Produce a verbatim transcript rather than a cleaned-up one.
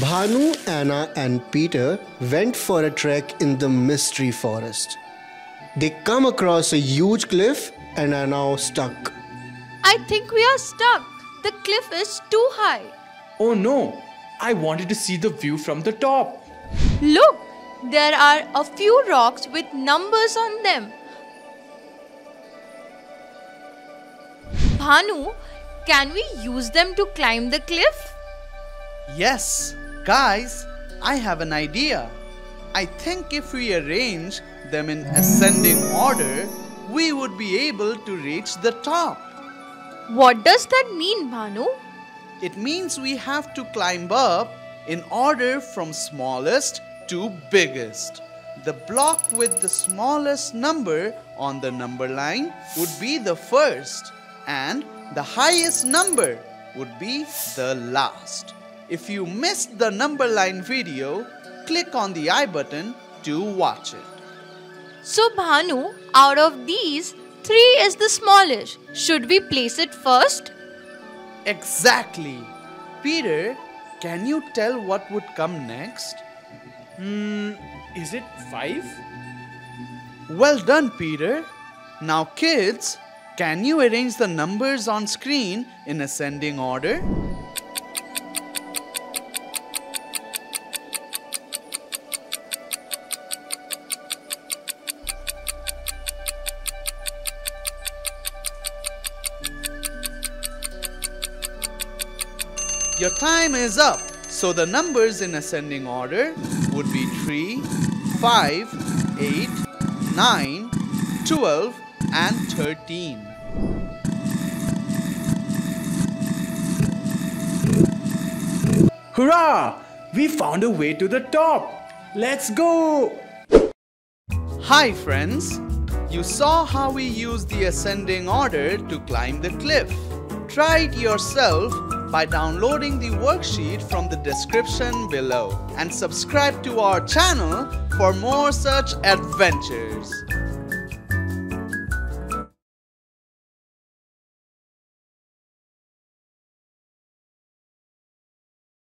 Bhanu, Anna and Peter went for a trek in the mystery forest. They come across a huge cliff and are now stuck. I think we are stuck. The cliff is too high. Oh no, I wanted to see the view from the top. Look, there are a few rocks with numbers on them. Bhanu, can we use them to climb the cliff? Yes. Guys, I have an idea. I think if we arrange them in ascending order, we would be able to reach the top. What does that mean, Bhanu? It means we have to climb up in order from smallest to biggest. The block with the smallest number on the number line would be the first, and the highest number would be the last. If you missed the number line video, click on the I button to watch it. So Bhanu, out of these, three is the smallest. Should we place it first? Exactly. Peter, can you tell what would come next? Hmm, is it five? Well done, Peter. Now kids, can you arrange the numbers on screen in ascending order? Your time is up, so the numbers in ascending order would be three, five, eight, nine, twelve and thirteen. Hurrah! We found a way to the top! Let's go! Hi friends! You saw how we used the ascending order to climb the cliff. Try it yourself by downloading the worksheet from the description below and subscribe to our channel for more such adventures.